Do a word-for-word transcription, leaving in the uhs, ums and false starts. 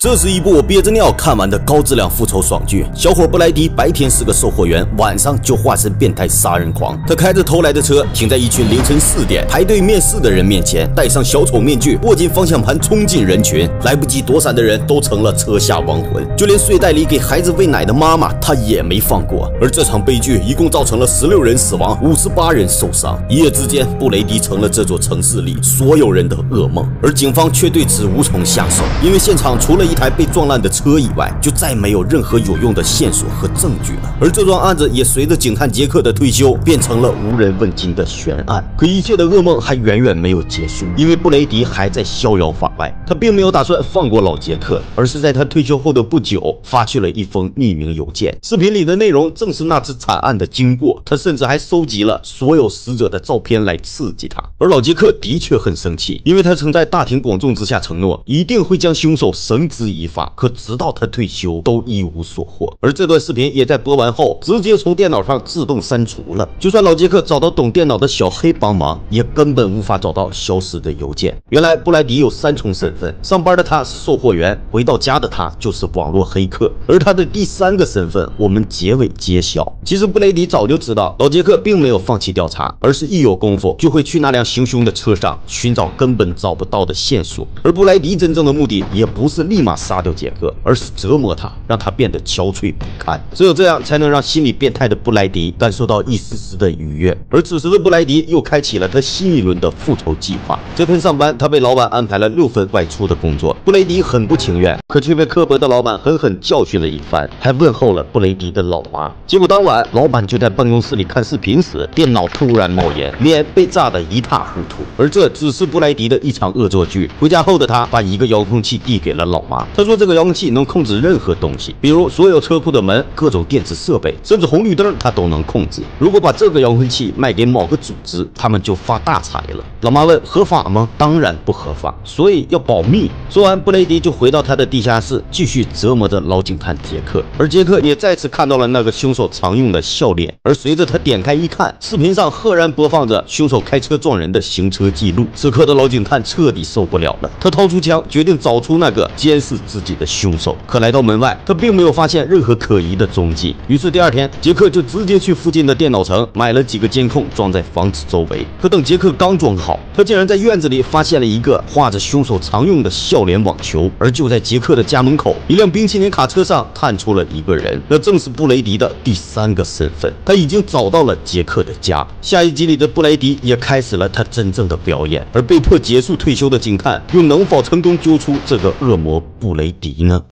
这是一部我憋着尿看完的高质量复仇爽剧。小伙布莱迪白天是个售货员，晚上就化身变态杀人狂。他开着偷来的车，停在一群凌晨四点排队面试的人面前，戴上小丑面具，握紧方向盘冲进人群，来不及躲闪的人都成了车下亡魂。就连睡袋里给孩子喂奶的妈妈，他也没放过。而这场悲剧一共造成了十六人死亡，五十八人受伤。一夜之间，布雷迪成了这座城市里所有人的噩梦，而警方却对此无从下手，因为现场除了 一台被撞烂的车以外，就再没有任何有用的线索和证据了。而这桩案子也随着警探杰克的退休，变成了无人问津的悬案。可一切的噩梦还远远没有结束，因为布雷迪还在逍遥法外，他并没有打算放过老杰克，而是在他退休后的不久，发去了一封匿名邮件。视频里的内容正是那次惨案的经过。他甚至还收集了所有死者的照片来刺激他。而老杰克的确很生气，因为他曾在大庭广众之下承诺，一定会将凶手绳之 以法，可直到他退休都一无所获。而这段视频也在播完后直接从电脑上自动删除了。就算老杰克找到懂电脑的小黑帮忙，也根本无法找到消失的邮件。原来布莱迪有三重身份：上班的他是售货员，回到家的他就是网络黑客。而他的第三个身份，我们结尾揭晓。其实布雷迪早就知道老杰克并没有放弃调查，而是一有功夫就会去那辆行凶的车上寻找根本找不到的线索。而布莱迪真正的目的也不是立马 杀掉杰克，而是折磨他，让他变得憔悴不堪。只有这样，才能让心理变态的布莱迪感受到一丝丝的愉悦。而此时的布莱迪又开启了他新一轮的复仇计划。这天上班，他被老板安排了六份外出的工作。布雷迪很不情愿，可却被刻薄的老板狠狠教训了一番，还问候了布雷迪的老妈。结果当晚，老板就在办公室里看视频时，电脑突然冒烟，脸被炸得一塌糊涂。而这只是布莱迪的一场恶作剧。回家后的他，把一个遥控器递给了老妈。 他说：“这个遥控器能控制任何东西，比如所有车库的门、各种电子设备，甚至红绿灯，他都能控制。如果把这个遥控器卖给某个组织，他们就发大财了。”老妈问：“合法吗？”“当然不合法，所以要保密。”说完，布雷迪就回到他的地下室，继续折磨着老警探杰克。而杰克也再次看到了那个凶手常用的笑脸。而随着他点开一看，视频上赫然播放着凶手开车撞人的行车记录。此刻的老警探彻底受不了了，他掏出枪，决定找出那个奸 是自己的凶手，可来到门外，他并没有发现任何可疑的踪迹。于是第二天，杰克就直接去附近的电脑城买了几个监控，装在房子周围。可等杰克刚装好，他竟然在院子里发现了一个画着凶手常用的笑脸网球。而就在杰克的家门口，一辆冰淇淋卡车上探出了一个人，那正是布雷迪的第三个身份。他已经找到了杰克的家。下一集里的布雷迪也开始了他真正的表演，而被迫结束退休的警探又能否成功揪出这个恶魔 布雷迪呢？